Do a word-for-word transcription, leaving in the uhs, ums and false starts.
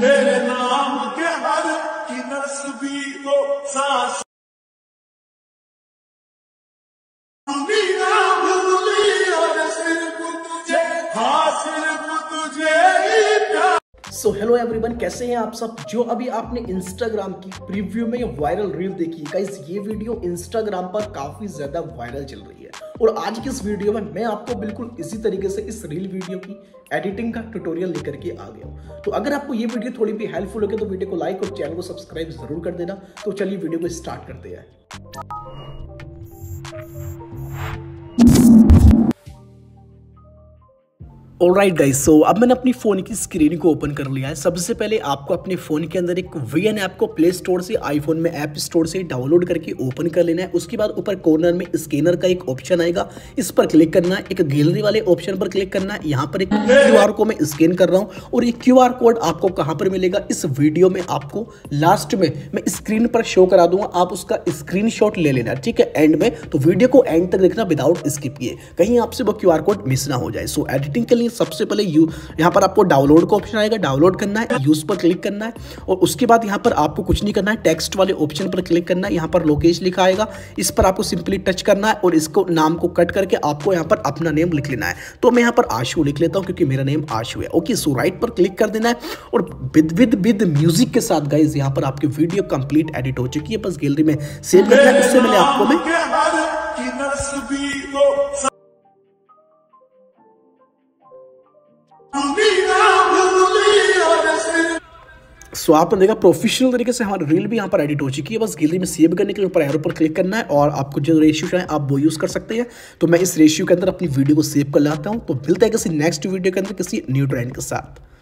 मेरे नाम के हर की नस भी को सांस सो हेलो एवरीवन, कैसे हैं आप सब। जो अभी आपने इंस्टाग्राम की प्रीव्यू में वायरल रील देखी, गाइस ये वीडियो इंस्टाग्राम पर काफी ज्यादा वायरल चल रही है और आज की इस वीडियो में मैं आपको बिल्कुल इसी तरीके से इस रील वीडियो की एडिटिंग का ट्यूटोरियल लेकर के आ गया हूँ। तो अगर आपको ये वीडियो थोड़ी भी हेल्पफुल होगी तो वीडियो को लाइक और चैनल को सब्सक्राइब जरूर कर देना। तो चलिए वीडियो को स्टार्ट करते हैं। ऑल राइट गाइस, सो अब मैंने अपनी फ़ोन की स्क्रीन को ओपन कर लिया है। सबसे पहले आपको अपने फ़ोन के अंदर एक वी एन ऐप को प्ले स्टोर से, आईफोन में ऐप स्टोर से डाउनलोड करके ओपन कर लेना है। उसके बाद ऊपर कॉर्नर में स्कैनर का एक ऑप्शन आएगा, इस पर क्लिक करना है। एक गैलरी वाले ऑप्शन पर क्लिक करना है। यहाँ पर एक क्यू आर को मैं स्कैन कर रहा हूँ और ये क्यू आर कोड आपको कहाँ पर मिलेगा, इस वीडियो में आपको लास्ट में मैं स्क्रीन पर शो करा दूँगा। आप उसका स्क्रीन शॉट ले लेना, ठीक है, एंड में। तो वीडियो को एंड तक देखना विदाउट स्किप किए, कहीं आपसे वो क्यू आर कोड मिस ना हो जाए। सो एडिटिंग के लिए सबसे पहले यू यहाँ पर आपको डाउनलोड का ऑप्शन आएगा, डाउनलोड करना है, यूज पर क्लिक करना है और उसके बाद यहाँ पर आपको कुछ नहीं करना है, टेक्स्ट वाले ऑप्शन पर क्लिक करना है। यहाँ पर लोकेश लिखा आएगा, इस पर आपको सिंपली टच करना है और इसको नाम को कट करके आपको यहाँ पर अपना नेम लिख लेना है। तो मैं यहाँ पर आशु लिख लेता हूँ क्योंकि मेरा नेम आशु है। ओके, सो राइट पर क्लिक कर देना है और विद विद विद म्यूजिक के साथ गाइज यहाँ पर आपकी वीडियो कंप्लीट एडिट हो चुकी है। बस गैलरी में सेव करना है। इससे पहले आपको मैं सो so, आपने देखा प्रोफेशनल तरीके से हमारी रील भी यहाँ पर एडिट हो चुकी है। बस गैलरी में सेव करने के लिए ऊपर एरो पर क्लिक करना है और आपको जो रेशियो चाहे आप वो यूज़ कर सकते हैं। तो मैं इस रेशियो के अंदर अपनी वीडियो को सेव कर लाता हूँ। तो मिलता है किसी नेक्स्ट वीडियो के अंदर किसी न्यू ट्रेंड के साथ।